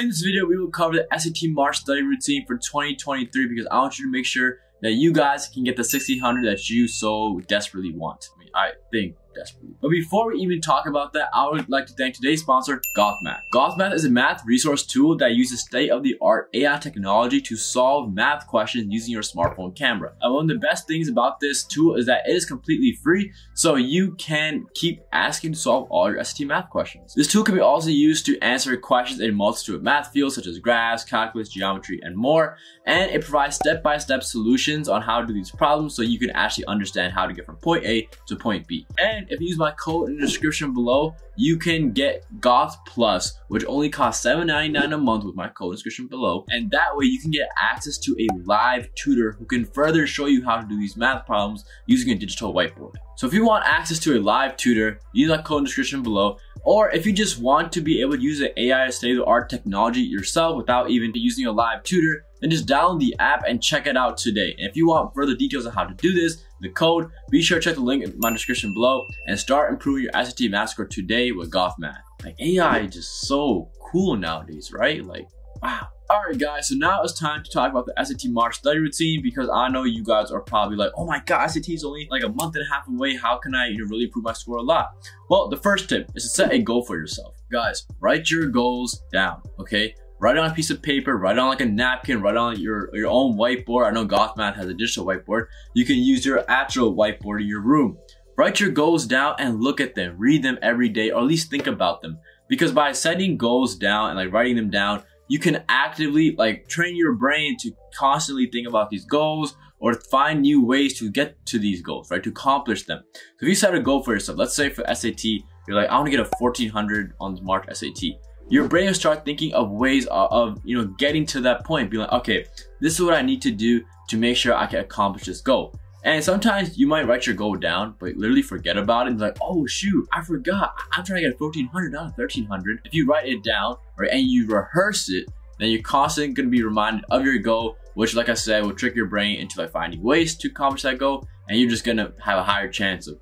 In this video, we will cover the SAT March study routine for 2023 because I want you to make sure that you guys can get the 1600 that you so desperately want. I mean, I think desperately. But before we even talk about that, I would like to thank today's sponsor, Gauthmath. Gauthmath is a math resource tool that uses state-of-the-art AI technology to solve math questions using your smartphone camera. And one of the best things about this tool is that it is completely free, so you can keep asking to solve all your SAT math questions. This tool can be also used to answer questions in a multitude of math fields such as graphs, calculus, geometry, and more. And it provides step-by-step solutions on how to do these problems so you can actually understand how to get from point A to point B. And if you use my code in the description below, you can get Gauth Plus, which only costs $7.99 a month with my code in the description below. And that way you can get access to a live tutor who can further show you how to do these math problems using a digital whiteboard. So if you want access to a live tutor, use my code in the description below. Or if you just want to be able to use the AI state-of-the-art technology yourself without even using a live tutor, then just download the app and check it out today. And if you want further details on how to do this, the code, be sure to check the link in my description below and start improving your SAT math score today with Gauthmath. Like, AI is just so cool nowadays, right? Like, wow. All right, guys, so now it's time to talk about the SAT March study routine because I know you guys are probably like, oh my God, SAT is only like a month and a half away. How can I really improve my score a lot? Well, the first tip is to set a goal for yourself. Guys, write your goals down, okay? Write on a piece of paper, write on like a napkin, write on your own whiteboard. I know Gauthmath has a digital whiteboard. You can use your actual whiteboard in your room. Write your goals down and look at them, read them every day, or at least think about them. Because by setting goals down and like writing them down, you can actively like train your brain to constantly think about these goals or find new ways to get to these goals, right? To accomplish them. So if you set a goal for yourself, let's say for SAT, you're like, I want to get a 1400 on the March SAT. Your brain will start thinking of ways of getting to that point, be like, okay, this is what I need to do to make sure I can accomplish this goal. And sometimes you might write your goal down, but literally forget about it and be like, oh shoot, I forgot. I'm trying to get 1400, not 1300. If you write it down, right, and you rehearse it, then you're constantly gonna be reminded of your goal, which like I said, will trick your brain into like finding ways to accomplish that goal. And you're just gonna have a higher chance of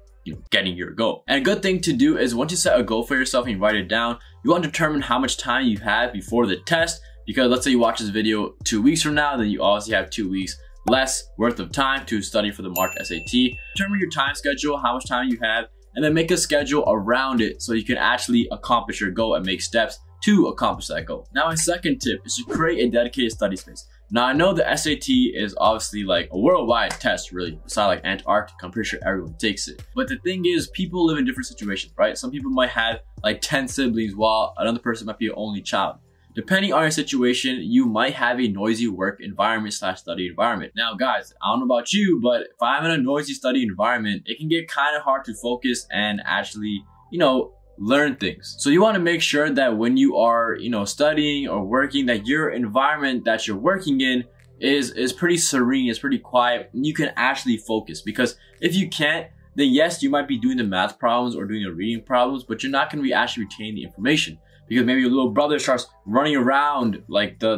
getting your goal. And a good thing to do is once you set a goal for yourself and you write it down, you want to determine how much time you have before the test, because let's say you watch this video 2 weeks from now, then you obviously have 2 weeks less worth of time to study for the March SAT. Determine your time schedule, how much time you have, and then make a schedule around it so you can actually accomplish your goal and make steps to accomplish that goal. Now, my second tip is to create a dedicated study space. Now, I know the SAT is obviously like a worldwide test, really, besides like Antarctica. I'm pretty sure everyone takes it. But the thing is, people live in different situations, right? Some people might have like 10 siblings while another person might be an only child. Depending on your situation, you might have a noisy work environment / study environment. Now, guys, I don't know about you, but if I'm in a noisy study environment, it can get kind of hard to focus and actually, learn things. So you want to make sure that when you are, studying or working, that your environment that you're working in is pretty serene, it's pretty quiet, and you can actually focus. Because if you can't, then yes, you might be doing the math problems or doing the reading problems, but you're not going to be actually retaining the information. Because maybe your little brother starts running around like the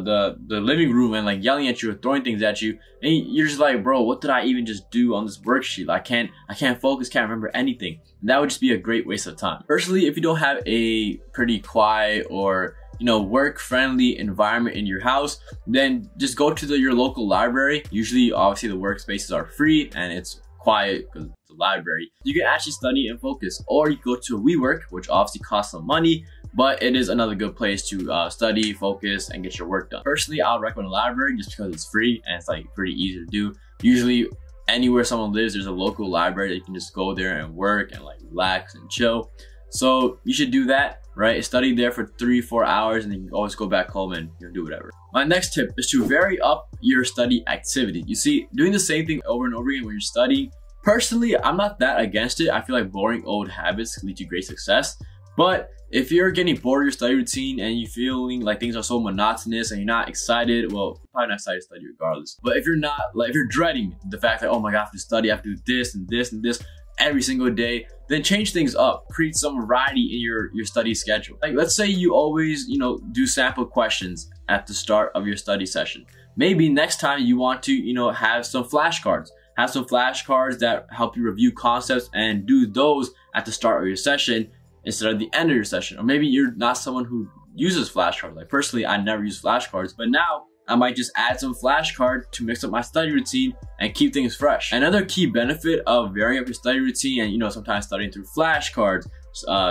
living room and like yelling at you or throwing things at you, and you're just like, bro, what did I even just do on this worksheet? I can't focus, can't remember anything. And that would just be a great waste of time. Personally, if you don't have a pretty quiet or work-friendly environment in your house, then just go to your local library. Usually, obviously, the workspaces are free and it's quiet because it's a library. You can actually study and focus, or you go to WeWork, which obviously costs some money, but it is another good place to study, focus, and get your work done. Personally, I would recommend a library just because it's free and it's like pretty easy to do. Usually, anywhere someone lives, there's a local library that you can just go there and work and like relax and chill. So you should do that, right? Study there for 3-4 hours and then you can always go back home and do whatever. My next tip is to vary up your study activity. You see, doing the same thing over and over again when you're studying, personally, I'm not that against it. I feel like boring old habits lead to great success. But if you're getting bored of your study routine and you're feeling like things are so monotonous and you're not excited, well, probably not excited to study regardless. But if you're not, like if you're dreading the fact that, oh my God, I have to study, I have to do this and this and this every single day, then change things up. Create some variety in your study schedule. Like let's say you always, do sample questions at the start of your study session. Maybe next time you want to, have some flashcards. Have some flashcards that help you review concepts and do those at the start of your session instead of the end of your session. Or maybe you're not someone who uses flashcards. Like personally, I never use flashcards, but now I might just add some flashcards to mix up my study routine and keep things fresh. Another key benefit of varying up your study routine and, you know, sometimes studying through flashcards,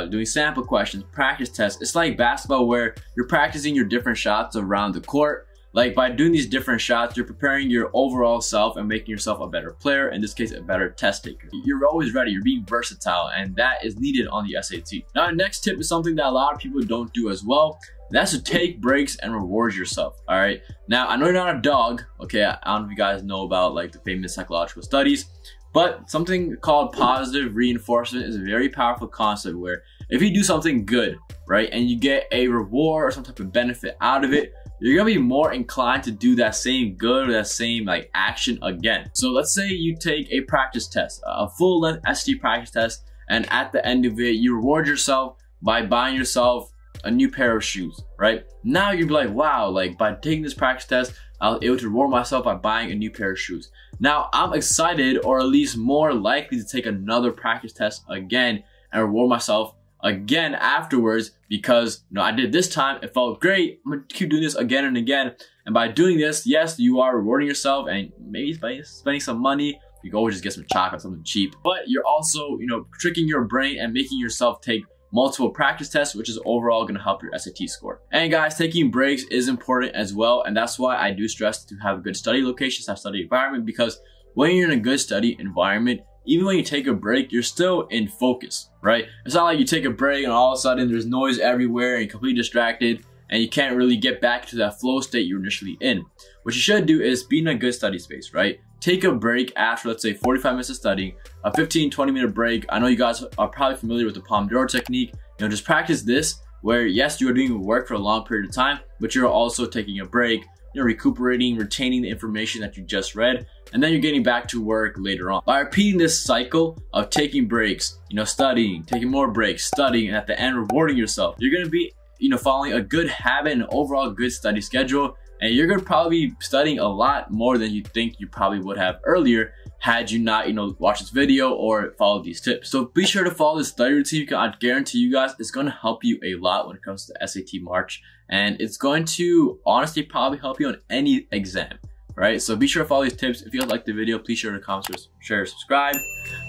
doing sample questions, practice tests, it's like basketball where you're practicing your different shots around the court. Like by doing these different shots, you're preparing your overall self and making yourself a better player, in this case, a better test taker. You're always ready, you're being versatile, and that is needed on the SAT. Now, the next tip is something that a lot of people don't do as well. That's to take breaks and reward yourself, all right? Now, I know you're not a dog, okay? I don't know if you guys know about like the famous psychological studies, but something called positive reinforcement is a very powerful concept where if you do something good, right, and you get a reward or some type of benefit out of it, you're gonna be more inclined to do that same good or that same like action again. So let's say you take a practice test, a full-length SAT practice test, and at the end of it, you reward yourself by buying yourself a new pair of shoes, right? Now you'd be like, wow, like by taking this practice test, I was able to reward myself by buying a new pair of shoes. Now I'm excited, or at least more likely to take another practice test again and reward myself again afterwards because, you know, I did this time, it felt great, I'm gonna keep doing this again and again. And by doing this, yes, you are rewarding yourself and maybe spending some money. You can always just get some chocolate, something cheap, but you're also, you know, tricking your brain and making yourself take multiple practice tests, which is overall gonna help your SAT score. And guys, taking breaks is important as well, and that's why I do stress to have good study locations, have study environment, because when you're in a good study environment, even when you take a break, you're still in focus, right? It's not like you take a break and all of a sudden there's noise everywhere and you're completely distracted and you can't really get back to that flow state you're initially in. What you should do is be in a good study space, right? Take a break after, let's say, 45 minutes of studying, a 15, 20-minute break. I know you guys are probably familiar with the Pomodoro technique. You know, just practice this where, yes, you are doing work for a long period of time, but you're also taking a break, you know, recuperating, retaining the information that you just read, and then you're getting back to work later on. By repeating this cycle of taking breaks, you know, studying, taking more breaks, studying, and at the end, rewarding yourself, you're gonna be, you know, following a good habit and overall good study schedule, and you're gonna probably be studying a lot more than you think you probably would have earlier had you not, you know, watched this video or followed these tips. So be sure to follow this study routine because I guarantee you guys it's gonna help you a lot when it comes to SAT March, and it's going to honestly probably help you on any exam, right? So be sure to follow these tips. If you guys liked the video, please share in the comments, share, subscribe.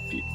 Peace.